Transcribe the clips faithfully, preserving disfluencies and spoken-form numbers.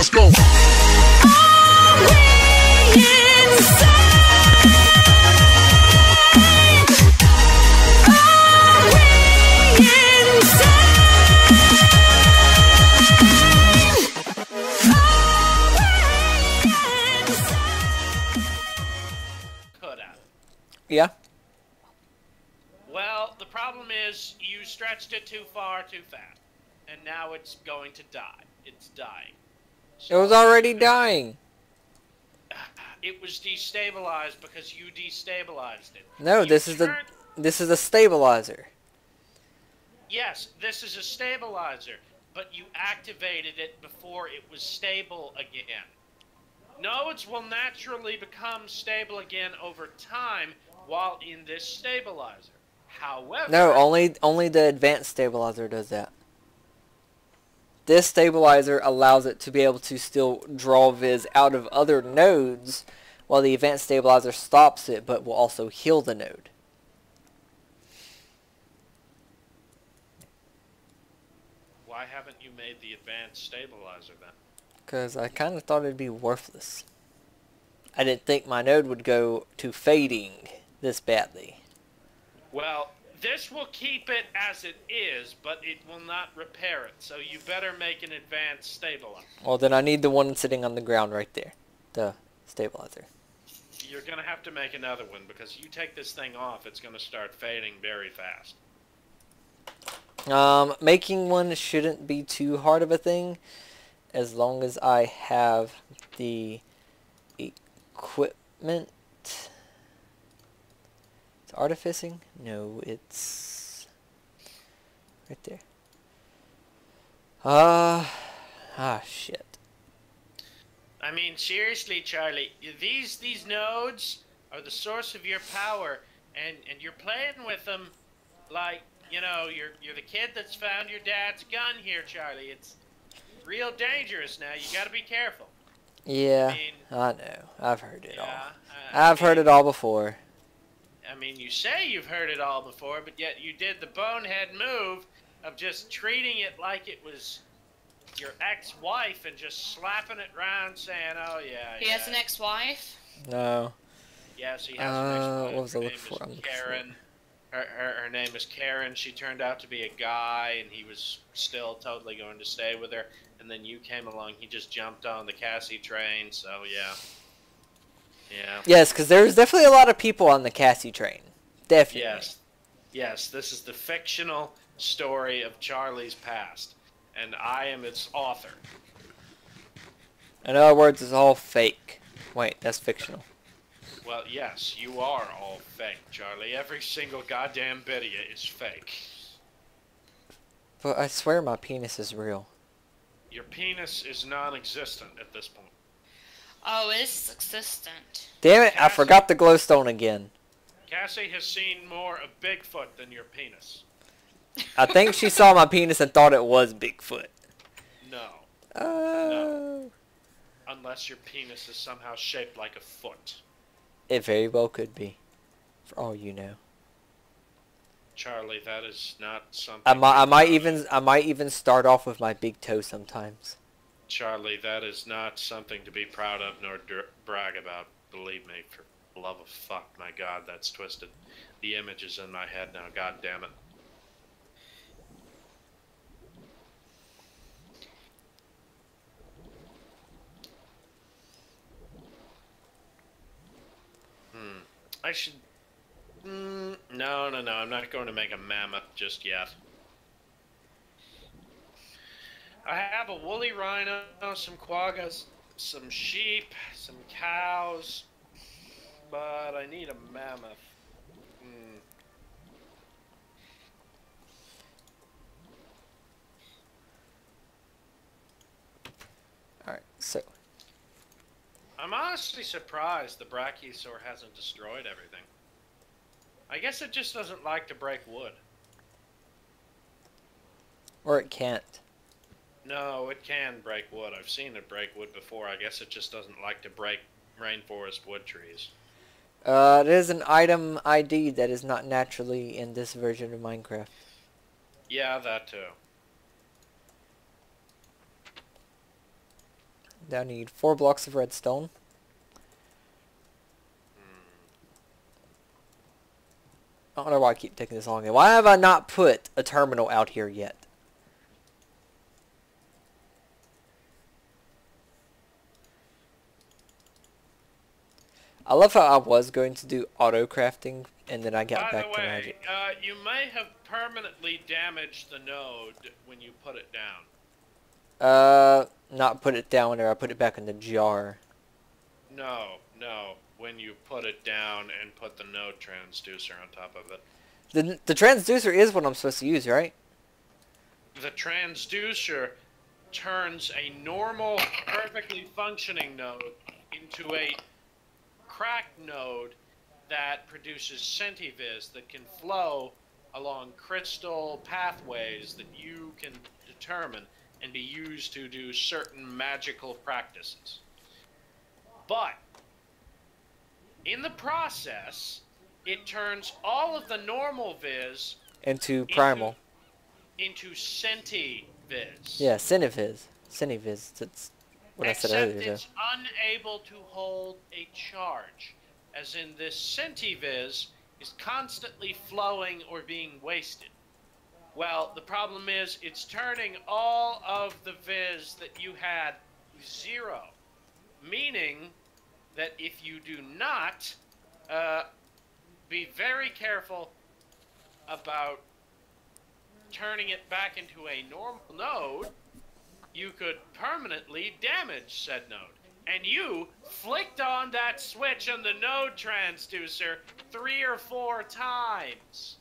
Let's go. Yeah. Well, the problem is you stretched it too far, too fat, and now it's going to die. It's dying. So it was already dying. It was destabilized because you destabilized it. No, you this is the this is a stabilizer. Yes, this is a stabilizer, but you activated it before it was stable again. Nodes will naturally become stable again over time while in this stabilizer. However... No, only, only the advanced stabilizer does that. This stabilizer allows it to be able to still draw Viz out of other nodes while the advanced stabilizer stops it, but will also heal the node. Why haven't you made the advanced stabilizer then? Because I kind of thought it'd be worthless. I didn't think my node would go to fading this badly. Well, this will keep it as it is, but it will not repair it. So you better make an advanced stabilizer. Well, then I need the one sitting on the ground right there. The stabilizer. You're going to have to make another one, because you take this thing off, it's going to start fading very fast. Um, making one shouldn't be too hard of a thing. As long as I have the equipment. It's artificing? No, it's right there. Uh, ah, shit. I mean, seriously, Charlie, these these nodes are the source of your power, and, and you're playing with them like, you know, you're, you're the kid that's found your dad's gun here, Charlie. It's... real dangerous now. You got to be careful. Yeah, I, mean, I know. I've heard it yeah, all. Uh, I've heard it all before. I mean, you say you've heard it all before, but yet you did the bonehead move of just treating it like it was your ex-wife and just slapping it around, saying, "Oh yeah." He yeah. has an ex-wife. No. Yes, he has uh, an ex-wife. What was I looking for? Karen. Her, her, her name is Karen. She turned out to be a guy, and he was still totally going to stay with her. And then you came along. He just jumped on the Cassie train, so yeah. Yeah. Yes, because there's definitely a lot of people on the Cassie train. Definitely. Yes. Yes, this is the fictional story of Charlie's past, and I am its author. In other words, it's all fake. Wait, that's fictional. Well, yes, you are all fake, Charlie. Every single goddamn bit of you is fake. But I swear my penis is real. Your penis is non-existent at this point. Oh, it's existent. Damn it, Cassie, I forgot the glowstone again. Cassie has seen more of Bigfoot than your penis. I think she saw my penis and thought it was Bigfoot. No. Oh. No. Unless your penis is somehow shaped like a foot. It very well could be, for all you know. Charlie, that is not something. I might, I might even, I might even start off with my big toe sometimes. Charlie, that is not something to be proud of nor brag about. Believe me, for love of fuck, my God, that's twisted. The image is in my head now. God damn it. I should... Mm, no, no, no. I'm not going to make a mammoth just yet. I have a woolly rhino, some quaggas, some sheep, some cows, but I need a mammoth. Mm. Alright, so... I'm honestly surprised the Brachiosaur hasn't destroyed everything. I guess it just doesn't like to break wood. Or it can't. No, it can break wood. I've seen it break wood before. I guess it just doesn't like to break rainforest wood trees. Uh, it is an item I D that is not naturally in this version of Minecraft. Yeah, that too. Now need four blocks of redstone. I don't know why I keep taking this long. Why have I not put a terminal out here yet? I love how I was going to do auto crafting, and then I got back to magic. By the way, uh, you may have permanently damaged the node when you put it down. Uh, not put it down, or I put it back in the jar. No, no. When you put it down and put the node transducer on top of it. The the transducer is what I'm supposed to use, right? The transducer turns a normal, perfectly functioning node into a cracked node that produces Centivis that can flow along crystal pathways that you can determine and be used to do certain magical practices. But in the process, it turns all of the normal Viz into primal, into, into Centivis. Yeah, Centivis. Centivis. That's what I said earlier. Except it's unable to hold a charge, as in this Centivis is constantly flowing or being wasted. Well, the problem is it's turning all of the Viz that you had zero, meaning that if you do not uh, be very careful about turning it back into a normal node, you could permanently damage said node. And you flicked on that switch on the node transducer three or four times.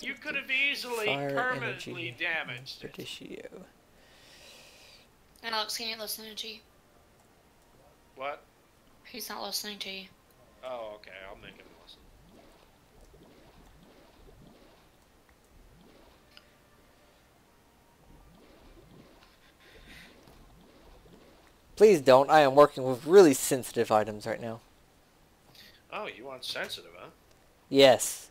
You could have easily Fire permanently energy. damaged Perdicio. it. And Alex, he ain't listening to you. What? He's not listening to you. Oh, okay. I'll make him listen. Please don't. I am working with really sensitive items right now. Oh, you want sensitive, huh? Yes.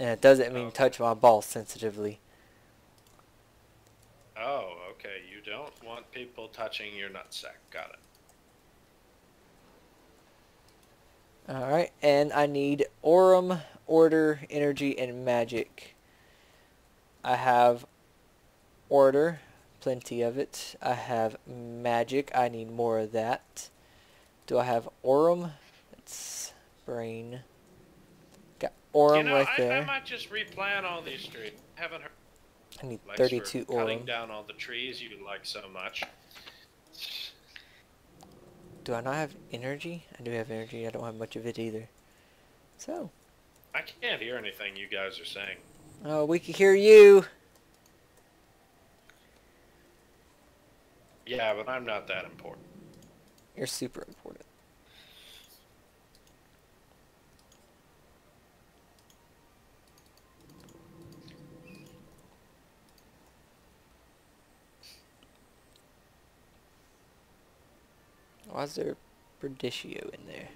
And it doesn't mean okay. touch my ball sensitively. Oh, okay. You don't want people touching your nutsack. Got it. Alright, and I need Aurum, Order, Energy, and Magic. I have Order, plenty of it. I have Magic. I need more of that. Do I have Aurum? That's Brain. Aurum you know, right I, there. I might just replant all these trees. Haven't heard. I need thirty-two aurum. Cutting down all the trees you like so much. Do I not have energy? I do have energy. I don't have much of it either. So. I can't hear anything you guys are saying. Oh, we can hear you. Yeah, but I'm not that important. You're super important. Why is there Perdicio in there?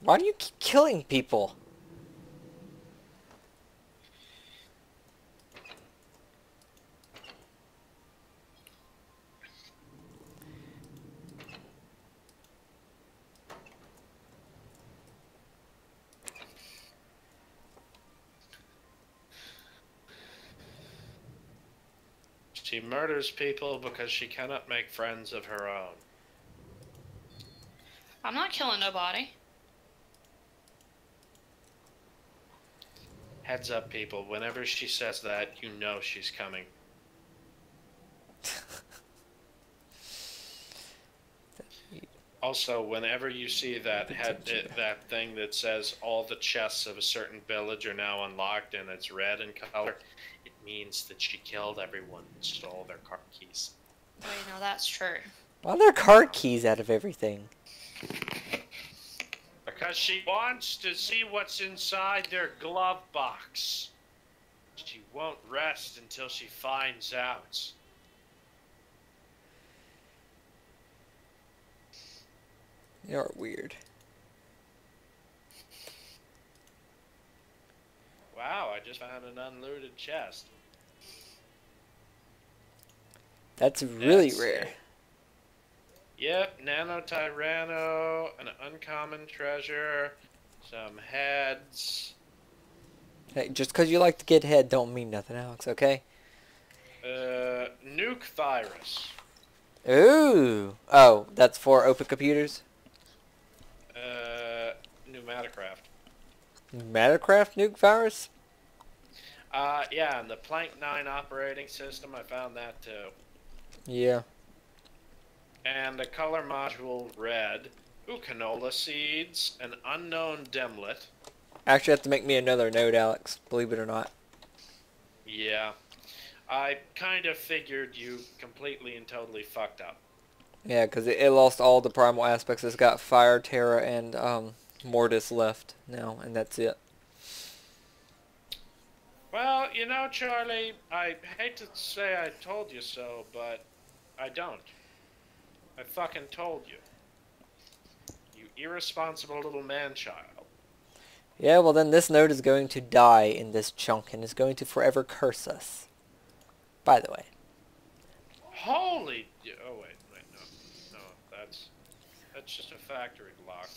Why do you keep killing people? She murders people because she cannot make friends of her own. I'm not killing nobody. Heads up, people. Whenever she says that, you know she's coming. Also, whenever you see that head, uh, that thing that says all the chests of a certain village are now unlocked and it's red in color, it means that she killed everyone and stole their car keys. Well, you know, that's true. Why are there car keys out of everything? Because she wants to see what's inside their glove box. She won't rest until she finds out. They are weird. Wow, I just found an unlooted chest. That's really That's rare. It. Yep, Nano Tyranno, an uncommon treasure, some heads. Hey, just because you like to get head don't mean nothing, Alex, okay? Uh, nuke virus. Ooh. Oh, that's for open computers? Uh, Pneumaticraft. Pneumaticraft nuke virus? Uh, yeah, and the Planck nine operating system, I found that too. Yeah. And a color module red. Ooh, canola seeds. An unknown demlet. Actually, I have to make me another node, Alex. Believe it or not. Yeah. I kind of figured you completely and totally fucked up. Yeah, because it, it lost all the primal aspects. It's got fire, terra, and um, mortis left now, and that's it. Well, you know, Charlie, I hate to say I told you so, but I don't. I fucking told you. You irresponsible little man-child. Yeah, well then this node is going to die in this chunk and is going to forever curse us. By the way. Holy... Oh, wait, wait, no. No, that's... That's just a factory block.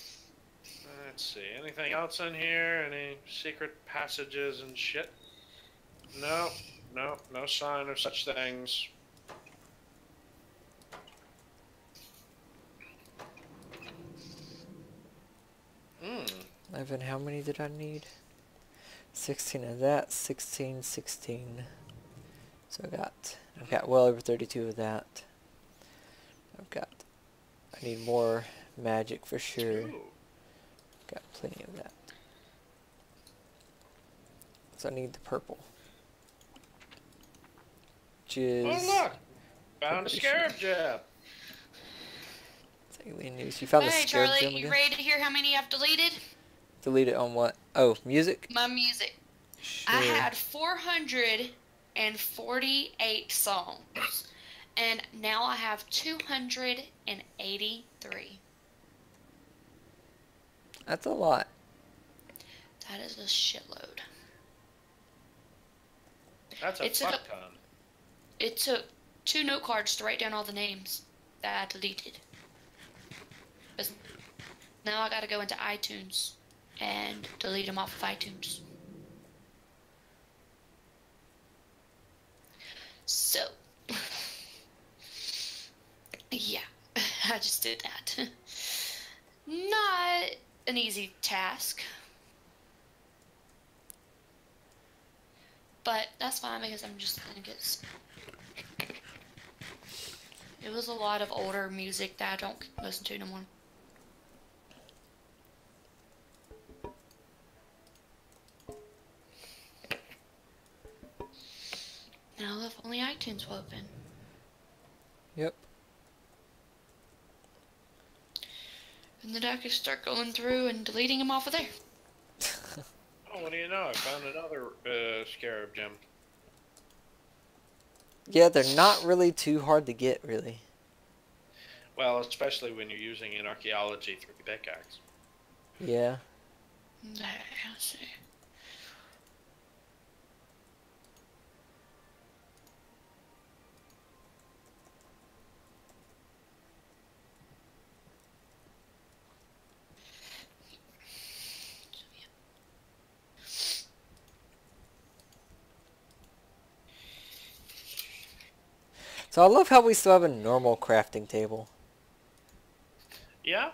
Let's see, anything else in here? Any secret passages and shit? No, no, no sign of such things. eleven, how many did I need? sixteen of that, sixteen, sixteen. So I got, I've got well over thirty-two of that. I've got, I need more magic for sure. I've got plenty of that. So I need the purple. Which is... Oh look! Found a scarab jab! News. You found hey, the Charlie, you again? Ready to hear how many I've deleted? Deleted on what? Oh, music? My music. Sure. I had four hundred forty-eight songs, and now I have two hundred eighty-three. That's a lot. That is a shitload. That's a it fuck took, ton. It took two note cards to write down all the names that I deleted. Now I gotta go into iTunes and delete them off of iTunes. So, yeah, I just did that. Not an easy task. But that's fine because I'm just gonna get... It was a lot of older music that I don't listen to no more. Now if only iTunes will open. Yep. And then I can start going through and deleting them off of there. Oh, what do you know? I found another uh, scarab gem. Yeah, they're not really too hard to get, really. Well, especially when you're using an archaeology through pickaxe. Yeah. Let's see. So I love how we still have a normal crafting table. Yeah.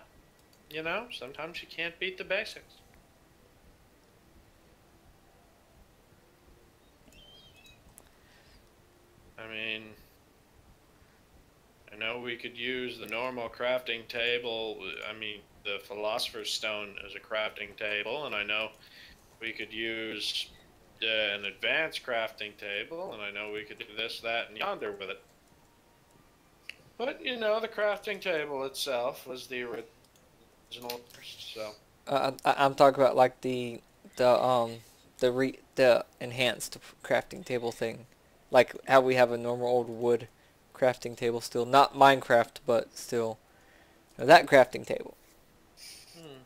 You know, sometimes you can't beat the basics. I mean, I know we could use the normal crafting table, I mean, the Philosopher's Stone as a crafting table, and I know we could use uh, an advanced crafting table, and I know we could do this, that, and yonder with it. But, you know, the crafting table itself was the original, so... Uh, I, I'm talking about like the the um the re the enhanced crafting table thing, like how we have a normal old wood crafting table still, not Minecraft, but still, you know, that crafting table. Hmm.